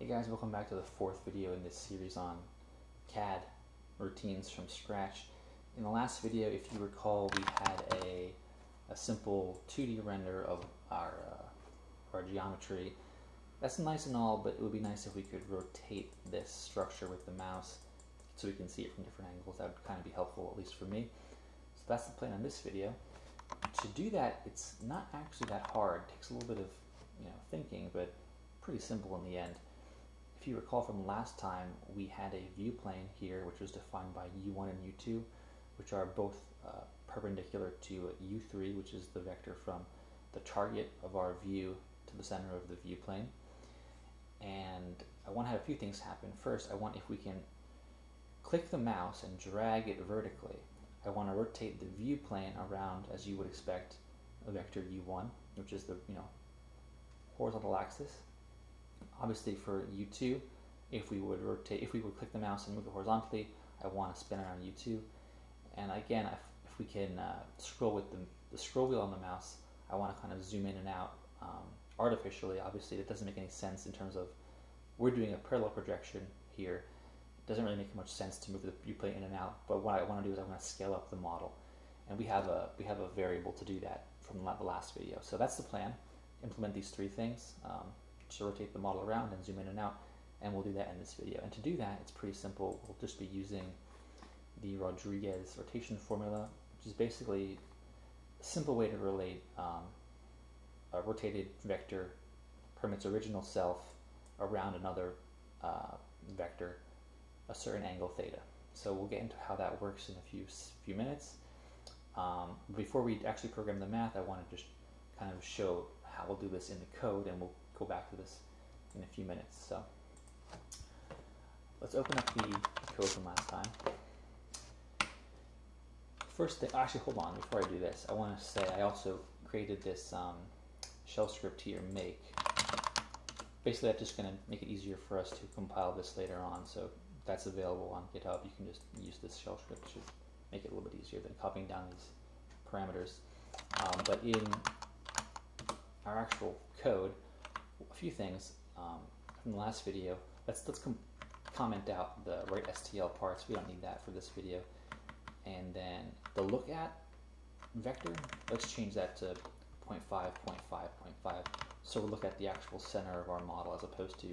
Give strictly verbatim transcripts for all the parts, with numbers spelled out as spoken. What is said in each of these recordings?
Hey guys, welcome back to the fourth video in this series on C A D routines from scratch. In the last video, if you recall, we had a, a simple two D render of our, uh, our geometry. That's nice and all, but it would be nice if we could rotate this structure with the mouse so we can see it from different angles. That would kind of be helpful, at least for me. So that's the plan on this video. To do that, it's not actually that hard. It takes a little bit of you know thinking, but pretty simple in the end. If you recall from last time, we had a view plane here, which was defined by U one and U two, which are both uh, perpendicular to U three, which is the vector from the target of our view to the center of the view plane. And I want to have a few things happen. First, I want if we can click the mouse and drag it vertically, I want to rotate the view plane around, as you would expect, a vector U one, which is the you know horizontal axis. Obviously for U two, if we would rotate, if we would click the mouse and move it horizontally, I want to spin around U two. And again, if, if we can uh, scroll with the, the scroll wheel on the mouse, I want to kind of zoom in and out um, artificially. Obviously, it doesn't make any sense in terms of we're doing a parallel projection here. It doesn't really make much sense to move the view plane in and out. But what I want to do is I want to scale up the model, and we have a we have a variable to do that from the last video. So that's the plan. Implement these three things. Um, to rotate the model around and zoom in and out, and we'll do that in this video. And to do that, it's pretty simple. We'll just be using the Rodrigues rotation formula, which is basically a simple way to relate um, a rotated vector from its original self around another uh, vector, a certain angle theta. So we'll get into how that works in a few few minutes. Um, before we actually program the math, I want to just kind of show how we'll do this in the code, and we'll go back to this in a few minutes. So let's open up the code from last time. First thing, actually hold on, before I do this, I want to say I also created this um, shell script here, make. Basically that's just going to make it easier for us to compile this later on, so that's available on GitHub. You can just use this shell script to make it a little bit easier than copying down these parameters. Um, but in our actual code, a few things um, from the last video. Let's let's com comment out the right S T L parts. We don't need that for this video. And then the look at vector, let's change that to zero point five, zero point five, zero point five. So we'll look at the actual center of our model as opposed to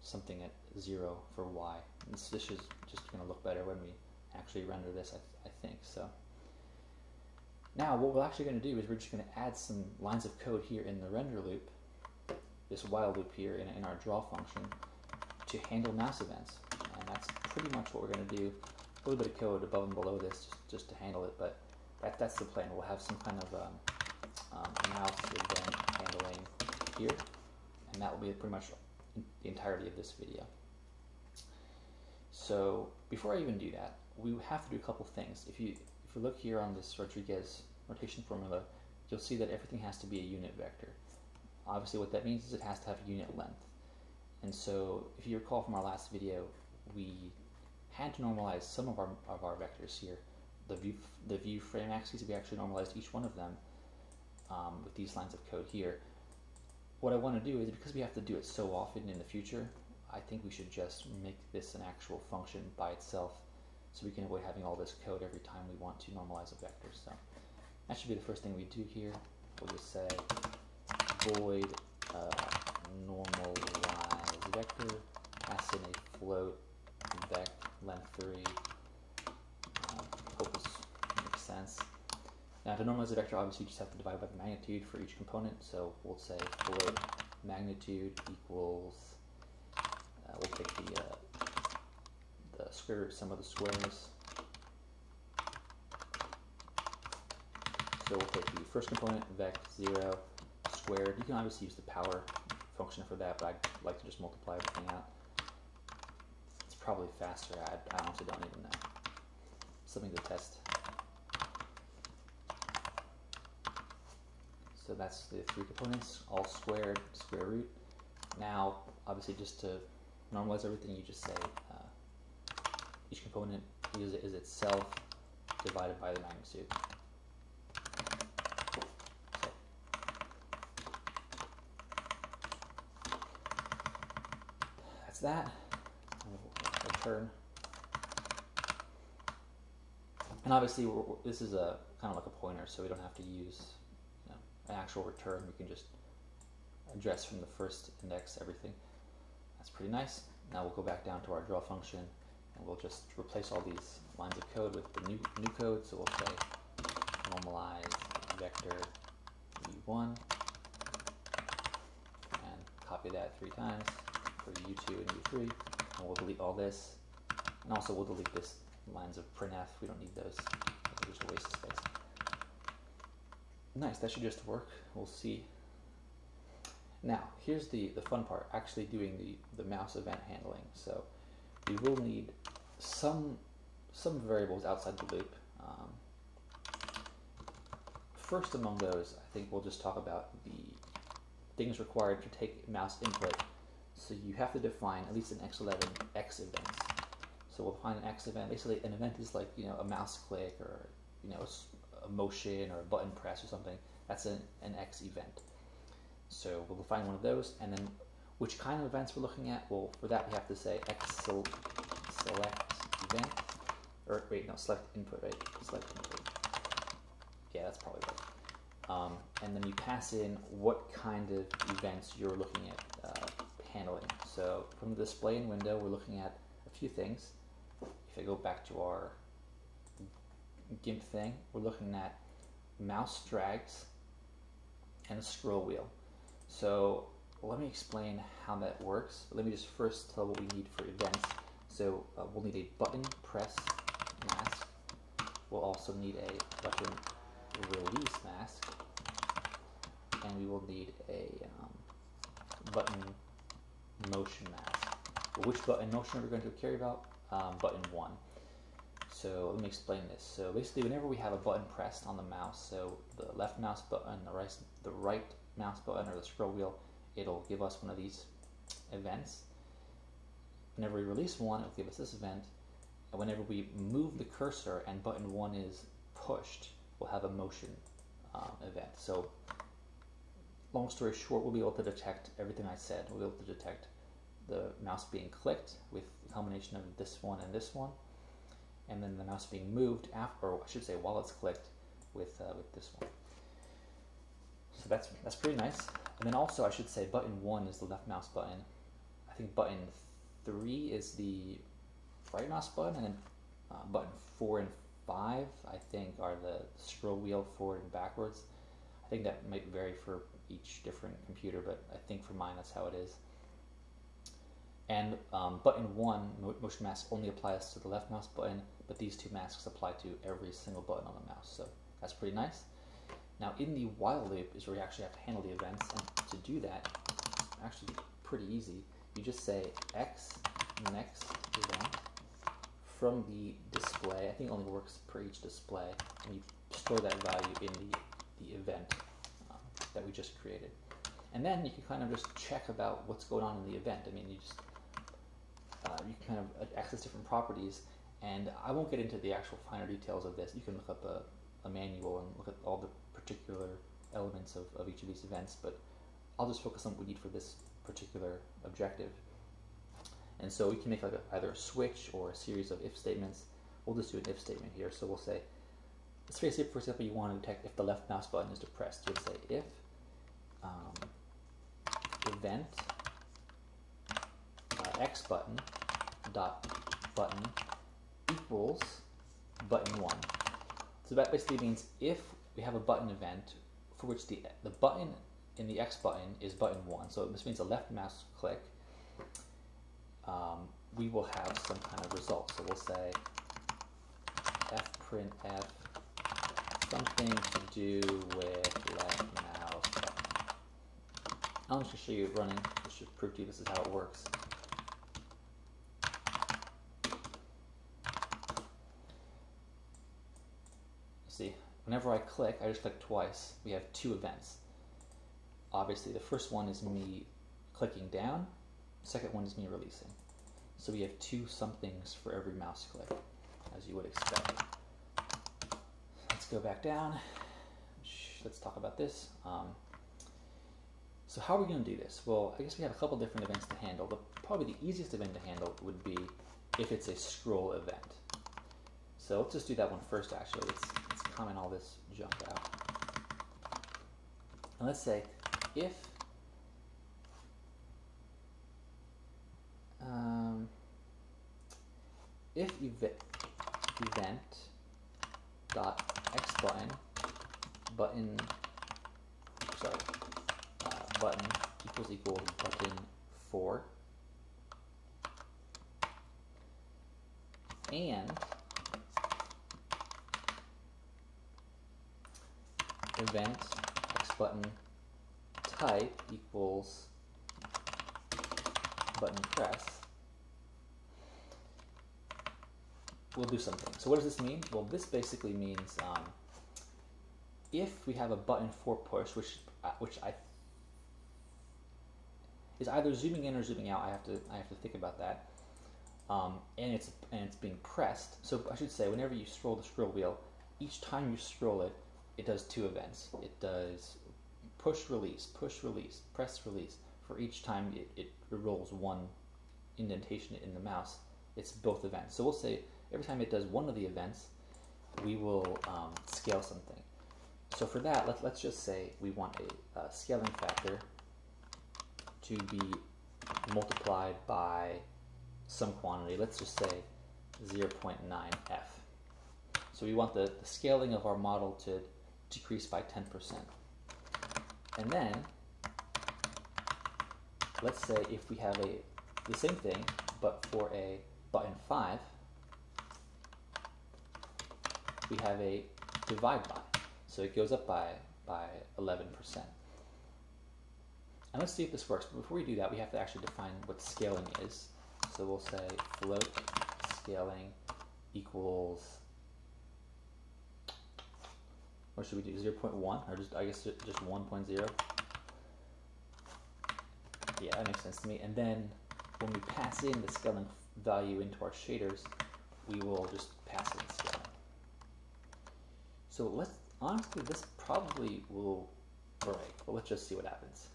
something at zero for y. And this, this is just going to look better when we actually render this, I, th I think. So now what we're actually going to do is we're just going to add some lines of code here in the render loop, this while loop here in, in our draw function, to handle mouse events. And that's pretty much what we're going to do. A little bit of code above and below this just, just to handle it, but that, that's the plan. We'll have some kind of um, um, mouse event handling here, and that will be pretty much the entirety of this video. So before I even do that, we have to do a couple things. If you, if you look here on this Rodrigues rotation formula, you'll see that everything has to be a unit vector. Obviously, what that means is it has to have unit length. And so, if you recall from our last video, we had to normalize some of our of our vectors here. The view the view frame axes, we actually normalized each one of them um, with these lines of code here. What I want to do is, because we have to do it so often in the future, I think we should just make this an actual function by itself, so we can avoid having all this code every time we want to normalize a vector. So that should be the first thing we do here. We'll just say void uh, normalize vector, pass in a float vec length three. Um, hope this makes sense. Now to normalize a vector, obviously you just have to divide by the magnitude for each component. So we'll say float magnitude equals. Uh, we'll pick the uh, the square root sum of the squares. So we'll take the first component vec zero. Squared. You can obviously use the power function for that, but I'd like to just multiply everything out. It's probably faster. I, I honestly don't even know. Something to test. So that's the three components, all squared, square root. Now, obviously, just to normalize everything, you just say uh, each component is, is itself divided by the magnitude. that. Return. And obviously, we're, this is a kind of like a pointer, so we don't have to use you know, an actual return. We can just address from the first index everything. That's pretty nice. Now we'll go back down to our draw function, and we'll just replace all these lines of code with the new new code. So we'll say normalize vector U one, and copy that three times for U two and U three. And we'll delete all this, and also we'll delete this lines of printf. We don't need those. It's just a waste of space. Nice. That should just work. We'll see. Now, here's the, the fun part, actually doing the, the mouse event handling. So we will need some, some variables outside the loop. Um, first among those, I think we'll just talk about the things required to take mouse input. So you have to define, at least in X eleven, X events. So we'll define an X event. Basically, an event is like you know a mouse click or you know a motion or a button press or something. That's an, an X event. So we'll define one of those, and then which kind of events we're looking at? Well, for that we have to say XSelectEvent, or wait, no, select input, right? Select input. Yeah, that's probably right. Um, and then you pass in what kind of events you're looking at uh, handling. So from the display in window, we're looking at a few things. If I go back to our GIMP thing, we're looking at mouse drags and a scroll wheel. So let me explain how that works. Let me just first tell what we need for events. So uh, we'll need a button press mask. We'll also need a button release mask, and we will need a um, button motion mask. But which button motion are we going to care about? Um, button one. So let me explain this. So basically, whenever we have a button pressed on the mouse, so the left mouse button, the right, the right mouse button, or the scroll wheel, it'll give us one of these events. Whenever we release one, it'll give us this event. And whenever we move the cursor and button one is pushed, we'll have a motion um, event. So long story short, we'll be able to detect everything I said. We'll be able to detect the mouse being clicked with the combination of this one and this one, and then the mouse being moved after, or I should say while it's clicked, with uh, with this one. So that's that's pretty nice. And then also I should say button one is the left mouse button. I think button three is the right mouse button, and then uh, button four and five I think are the scroll wheel forward and backwards. I think that might vary for each different computer, but I think for mine that's how it is. And um, button one motion mask only applies to the left mouse button, but these two masks apply to every single button on the mouse. So that's pretty nice. Now in the while loop is where you actually have to handle the events, and to do that, actually pretty easy, you just say X next event from the display. I think it only works per each display, and you store that value in the, the event um, that we just created. And then you can kind of just check about what's going on in the event. I mean, you just uh, you can kind of access different properties, and I won't get into the actual finer details of this. You can look up a, a manual and look at all the particular elements of, of each of these events, but I'll just focus on what we need for this particular objective. And so we can make like a, either a switch or a series of if statements. We'll just do an if statement here. So we'll say, let's face it, for example, you want to detect if the left mouse button is depressed. You'll say if um, event uh, X button dot button equals button one. So that basically means if we have a button event for which the, the button in the X button is button one. So this means a left mouse click. Um, we will have some kind of result. So we'll say fprintf something to do with left mouse button. I'm just going to show you it running. This should prove to you this is how it works. See. Whenever I click, I just click twice. We have two events. Obviously, the first one is me clicking down. The second one is me releasing. So we have two somethings for every mouse click, as you would expect. Let's go back down. Let's talk about this. Um, So how are we going to do this? Well, I guess we have a couple different events to handle. The, probably the easiest event to handle would be if it's a scroll event. So let's just do that one first, actually. Let's, let's comment all this junk out. And let's say if um, if event dot x button button sorry uh, button equals equals button four, and event x button type equals button press, we'll do something. So what does this mean? Well, this basically means um, if we have a button for push, which uh, which I is either zooming in or zooming out. I have to I have to think about that. Um, and it's and it's being pressed. So I should say, whenever you scroll the scroll wheel, each time you scroll it, it does two events. It does push release, push release, press release. For each time it, it rolls one indentation in the mouse, it's both events. So we'll say every time it does one of the events, we will um, scale something. So for that, let's, let's just say we want a, a scaling factor to be multiplied by some quantity. Let's just say zero point nine F. So we want the, the scaling of our model to decrease by ten percent. And then let's say if we have a the same thing, but for a button five, we have a divide by. So it goes up by, by eleven percent. And let's see if this works. But before we do that, we have to actually define what scaling is. So we'll say float scaling equals, what should we do, zero point one, or just, I guess just one point zero? Yeah, that makes sense to me. And then when we pass in the scaling value into our shaders, we will just pass in scaling. So let's, honestly, this probably will break, but let's just see what happens.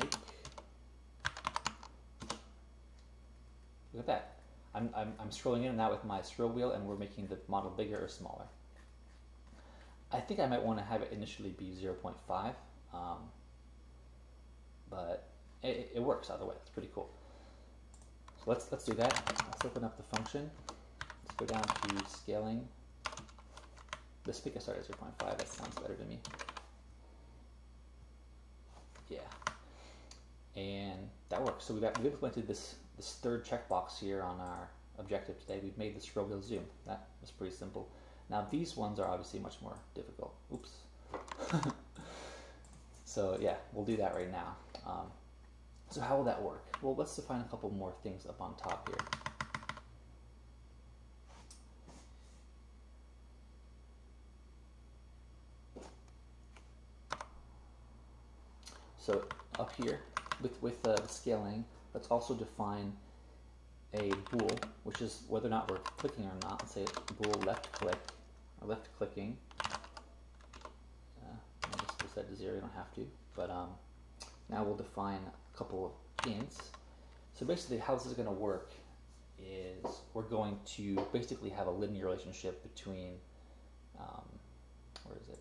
Make, look at that. I'm, I'm, I'm scrolling in and out with my scroll wheel, and we're making the model bigger or smaller. I think I might want to have it initially be zero point five, um, but it, it works either way. It's pretty cool. So let's, let's do that. Let's open up the function. Let's go down to scaling. Let's pick a start at zero point five, that sounds better to me. Yeah, and that works. So we've, got, we've implemented this, this third checkbox here on our objective today. We've made the scroll wheel zoom. That was pretty simple. Now these ones are obviously much more difficult. Oops. So yeah, we'll do that right now. Um, so how will that work? Well, let's define a couple more things up on top here. So up here, with, with uh, scaling, let's also define a bool, which is whether or not we're clicking or not. Let's say bool left click, or left clicking. Uh, I just set to zero, you don't have to. But um, now we'll define a couple of ints. So basically how this is gonna work is we're going to basically have a linear relationship between, um, where is it?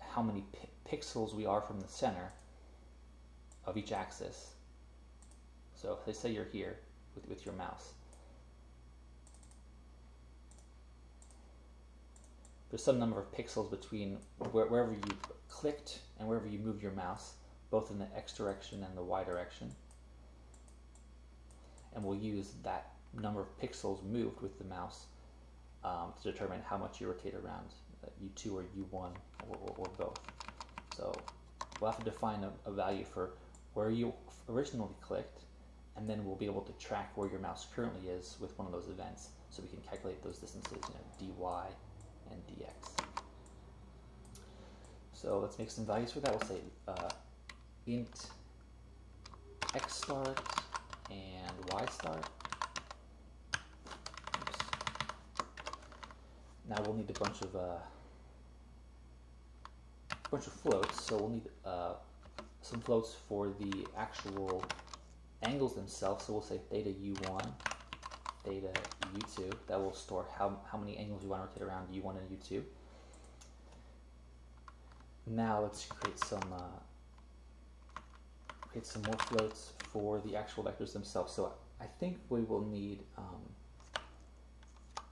How many pi pixels we are from the center of each axis. So if they say you're here with, with your mouse, there's some number of pixels between where, wherever you clicked and wherever you move your mouse, both in the X direction and the Y direction. And we'll use that number of pixels moved with the mouse um, to determine how much you rotate around U two or U one or, or, or both. So we'll have to define a, a value for where you originally clicked, and then we'll be able to track where your mouse currently is with one of those events, so we can calculate those distances, you know, dy and dx. So let's make some values for that. We'll say uh, int x start and y start. Now we'll need a bunch of uh, bunch of floats, so we'll need uh, some floats for the actual angles themselves. So we'll say theta u one, theta u two. That will store how, how many angles you want to rotate around u one and u two. Now let's create some uh, create some more floats for the actual vectors themselves. So I think we will need um,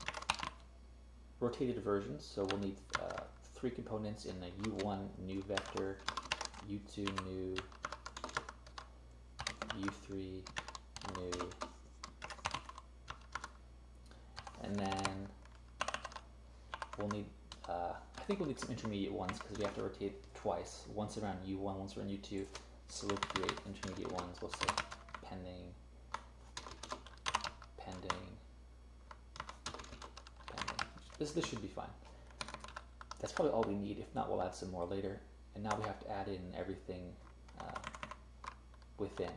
rotated versions. So we'll need uh, three components in a u one new vector, u two new, u three new, and then we'll need. Uh, I think we'll need some intermediate ones because we have to rotate twice, once around u one, once around u two. So we'll create intermediate ones. We'll say pending, pending, pending. This this should be fine. That's probably all we need. If not, we'll add some more later. And now we have to add in everything uh, within.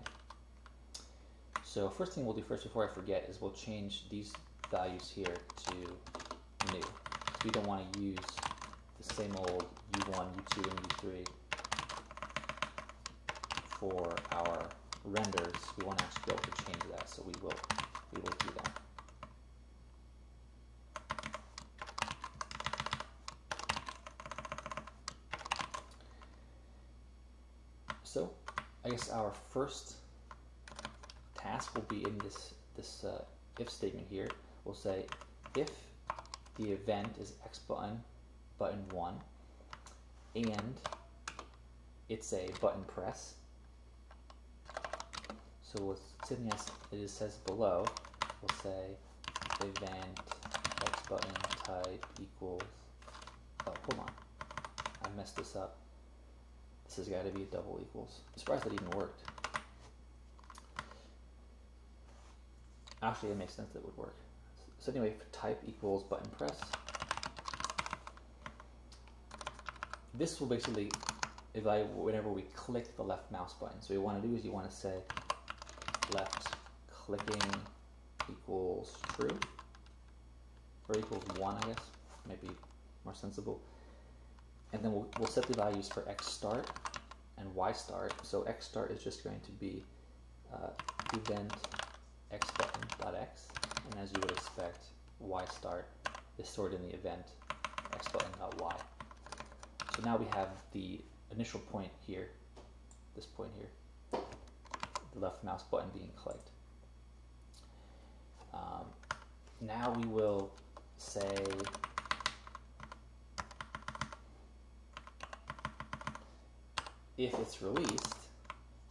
So first thing we'll do first before I forget is we'll change these values here to new. We don't want to use the same old u one, u two, and u three for our renders. We want to actually be able to change that, so we will we will do that. So I guess our first task will be in this this uh, if statement here. We'll say if the event is X button, button one, and it's a button press. So with something as it says below, we'll say event X button type equals. Oh, hold on, I messed this up. This has got to be a double equals. I'm surprised that even worked. Actually, it makes sense that it would work. So anyway, for type equals button press, this will basically evaluate whenever we click the left mouse button. So what you want to do is you want to say left clicking equals true, or equals one, I guess, maybe more sensible. And then we'll, we'll set the values for X start and Y start. So X start is just going to be uh, event X button dot X. And as you would expect, Y start is stored in the event X button dot Y. So now we have the initial point here, this point here, the left mouse button being clicked. Um, now we will say if it's released,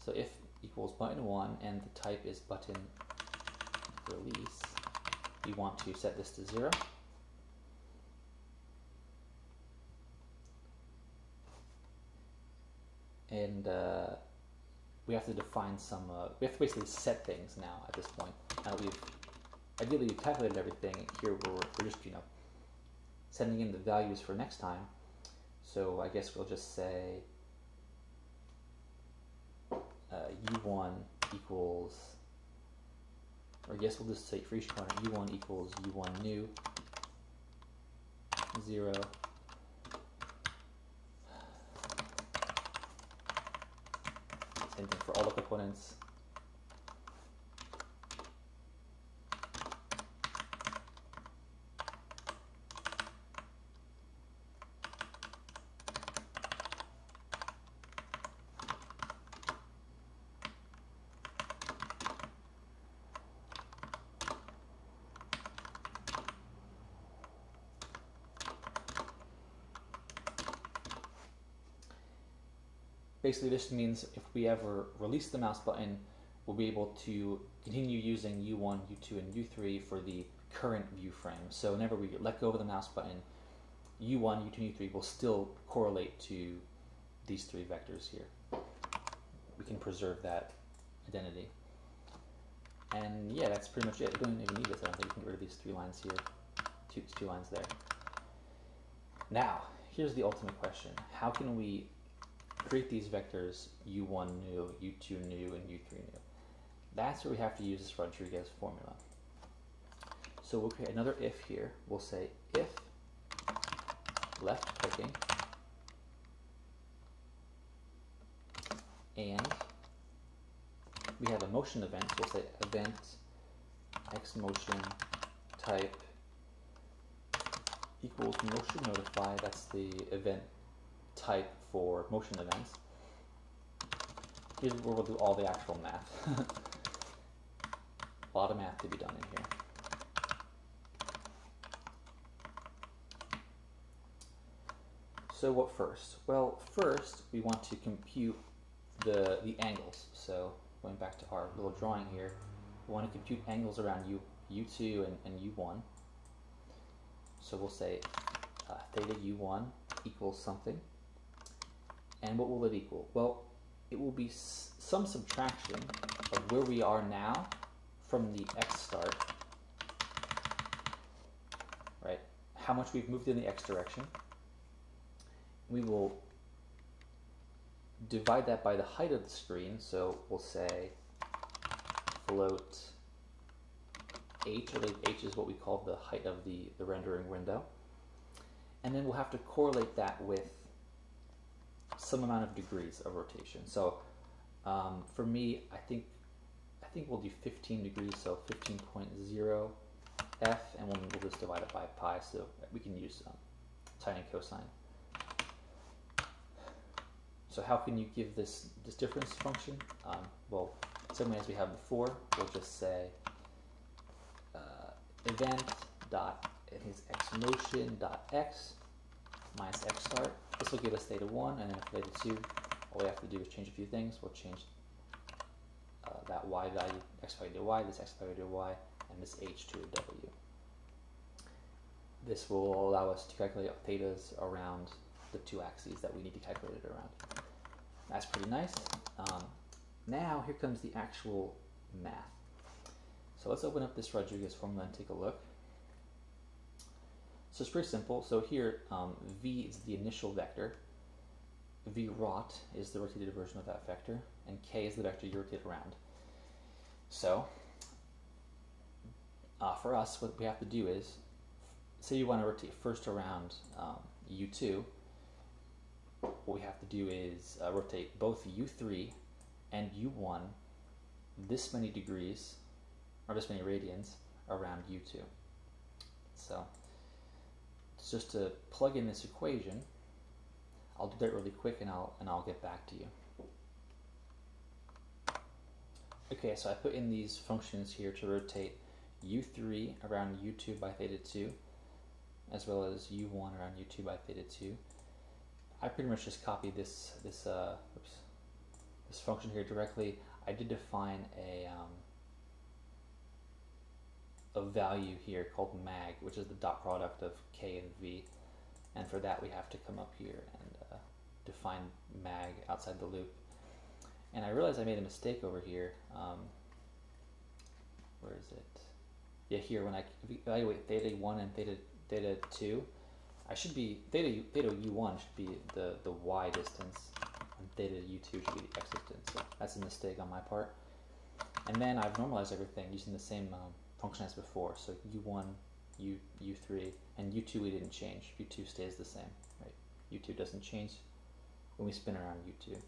so if equals button one and the type is button release, we want to set this to zero. And uh, we have to define some, uh, we have to basically set things now at this point. Now we've, ideally we've calculated everything. Here we're, we're just, you know, sending in the values for next time. So I guess we'll just say uh, u one equals, or I guess we'll just say for each component, u one equals u one new, zero, same thing for all the components, Basically, this means if we ever release the mouse button, we'll be able to continue using u one, u two, and u three for the current view frame. So whenever we let go of the mouse button, u one, u two, and u three will still correlate to these three vectors here. We can preserve that identity. And yeah, that's pretty much it. We don't even need this. I don't think we can get rid of these three lines here, two, two lines there. Now, here's the ultimate question. How can we create these vectors u one new, u two new, and u three new? That's where we have to use this Rodrigues formula. So we'll create another if here. We'll say if left clicking and we have a motion event, so we'll say event xMotion type equals motion notify. That's the event type for motion events. Here's where we'll do all the actual math. A lot of math to be done in here. So what first? Well, first we want to compute the, the angles. So going back to our little drawing here, we want to compute angles around U, U2 and, and U one. So we'll say uh, theta U one equals something. And what will it equal? Well, it will be s some subtraction of where we are now from the x start, right? How much we've moved in the x direction. We will divide that by the height of the screen, so we'll say float h, I believe h is what we call the height of the, the rendering window, and then we'll have to correlate that with some amount of degrees of rotation. So um, for me, I think I think we'll do fifteen degrees, so fifteen point zero f, and we'll, we'll just divide it by pi, so we can use um, tiny cosine. So how can you give this, this difference function? Um, well, same way as we have before, we'll just say uh, event dot, I think it's xmotion dot x minus x start. This will give us theta one, and then theta two. All we have to do is change a few things. We'll change uh, that y value, x value to y, this x value to y, and this h to a w. This will allow us to calculate thetas around the two axes that we need to calculate it around. That's pretty nice. Um, now here comes the actual math. So let's open up this Rodrigues formula and take a look. So it's pretty simple. So here um, v is the initial vector, v rot is the rotated version of that vector, and k is the vector you rotate around. So uh, for us, what we have to do is, say you want to rotate first around um, u two. What we have to do is uh, rotate both u three and u one this many degrees, or this many radians, around u two. So it's just to plug in this equation. I'll do that really quick, and I'll and I'll get back to you. Okay, so I put in these functions here to rotate u three around u two by theta two, as well as u one around u two by theta two. I pretty much just copied this this uh, oops, this function here directly. I did define a um, a value here called mag, which is the dot product of k and v, and for that we have to come up here and uh, define mag outside the loop. And I realized I made a mistake over here. Um, where is it? Yeah, here when I evaluate theta one and theta theta two. I should be, theta, theta u one should be the, the y distance, and theta u two should be the x distance. So that's a mistake on my part. And then I've normalized everything using the same um, function as before. So u one, u, u3, and u two we didn't change. u two stays the same, right? u two doesn't change when we spin around u two.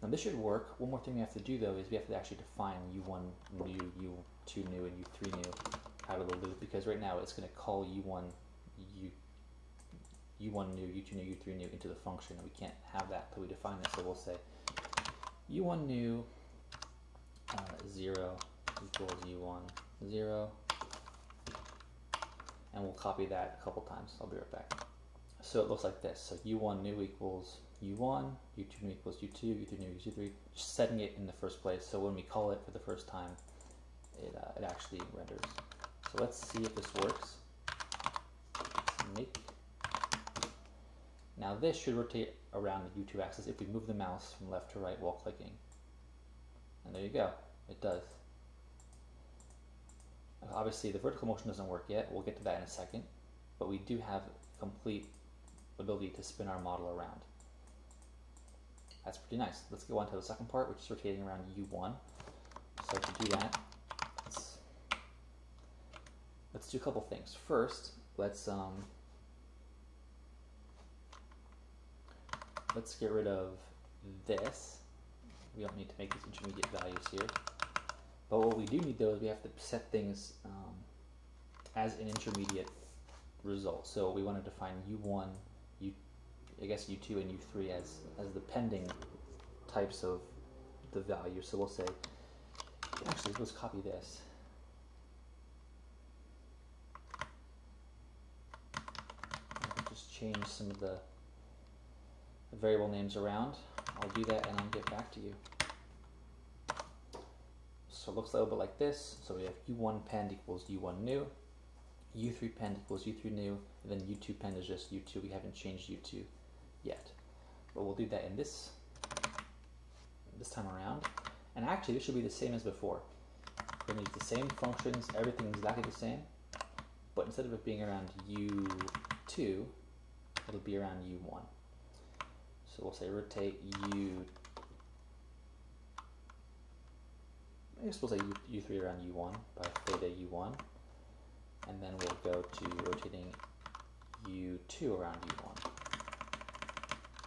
Now this should work. One more thing we have to do though is we have to actually define u one new, u two new, and u three new out of the loop, because right now it's going to call u one, u two, u one new, u two new, u three new into the function, and we can't have that until we define it. So we'll say u one new uh, zero equals u one zero, and we'll copy that a couple times. I'll be right back. So it looks like this. So u one new equals u one, u two new equals u two, u three new equals u three. Just setting it in the first place, so when we call it for the first time, it uh, it actually renders. So let's see if this works. Make Now this should rotate around the u two axis if we move the mouse from left to right while clicking. And there you go, it does. Obviously the vertical motion doesn't work yet, we'll get to that in a second, but we do have complete ability to spin our model around. That's pretty nice. Let's go on to the second part, which is rotating around u one. So to do that, let's, let's do a couple things. First, let's um, Let's get rid of this We don't need to make these intermediate values here. But what we do need though is we have to set things um, as an intermediate result. So we want to define U one, U, I guess U two and U three as, as the pending types of the value. So we'll say, actually let's copy this. I'll just change some of the variable names around. I'll do that and I'll get back to you. So it looks a little bit like this. So we have U one pend equals U one new, U three pend equals U three new, and then U two pend is just U two. We haven't changed U two yet, but we'll do that in this this time around. And actually, this should be the same as before. We're going to use the same functions, everything exactly the same, but instead of it being around U two, it'll be around U one. So we'll say rotate U. I guess we'll say U three around U one by theta U one, and then we'll go to rotating U two around U one.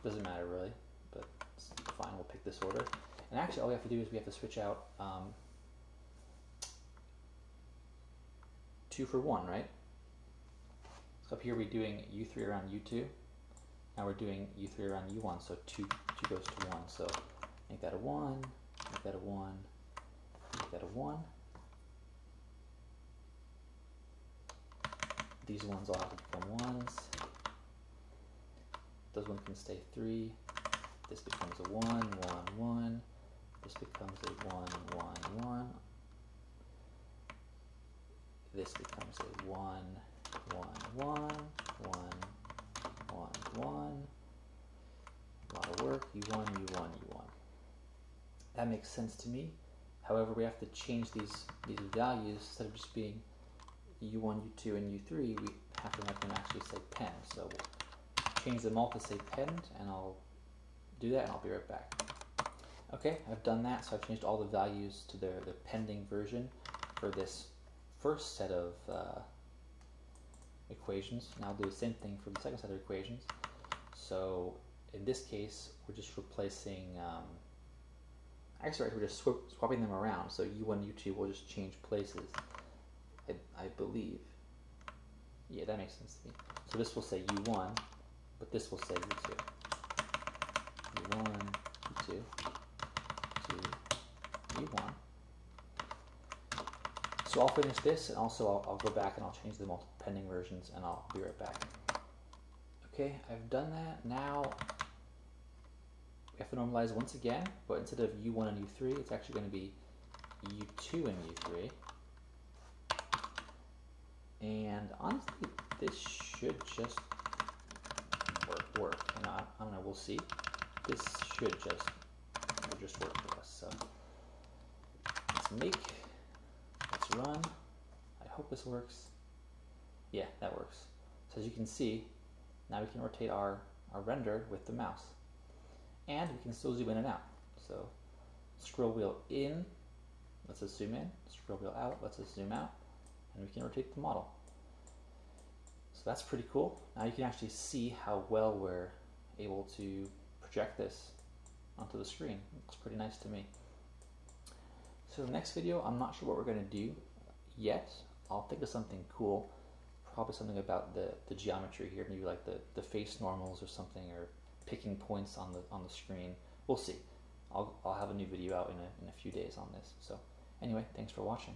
Doesn't matter really, but it's fine. We'll pick this order. And actually, all we have to do is we have to switch out um, two for one, right? So up here we're doing U three around U two. Now we're doing U three around U one, so two two goes to one. So make that a one, make that a one. Make that a one. These ones all have to become ones. Those ones can stay three. This becomes a one, one, one. This becomes a one, one, one. This becomes a one, one, one, one, one, one. A lot of work. U one, U one, U one. That makes sense to me. However, we have to change these, these values. Instead of just being U one, U two, and U three, we have to make them actually say pend. So we'll change them all to say pend, and I'll do that, and I'll be right back. Okay, I've done that, so I've changed all the values to their, their pending version for this first set of uh, equations. Now I'll do the same thing for the second set of equations. So in this case, we're just replacing... Um, Actually, we're just sw swapping them around. So U one, U two will just change places, I, I believe. Yeah, that makes sense to me. So this will say U one, but this will say U two. U one, U two, U two, U one. So I'll finish this, and also I'll, I'll go back and I'll change them all to pending versions, and I'll be right back. Okay, I've done that. Now we have to normalize once again, but instead of U one and U three, it's actually going to be U two and U three. And honestly, this should just work. work. And I, I don't know, we'll see. This should just, just work for us. So let's make, let's run. I hope this works. Yeah, that works. So as you can see, now we can rotate our, our render with the mouse. And we can still zoom in and out. So scroll wheel in, let's us zoom in. Scroll wheel out, let's us zoom out. And we can rotate the model. So that's pretty cool. Now you can actually see how well we're able to project this onto the screen. It looks pretty nice to me. So the next video, I'm not sure what we're going to do yet. I'll think of something cool. Probably something about the, the geometry here. Maybe like the, the face normals or something, or picking points on the on the screen. We'll see. I'll, I'll have a new video out in a, in a few days on this. So anyway, thanks for watching.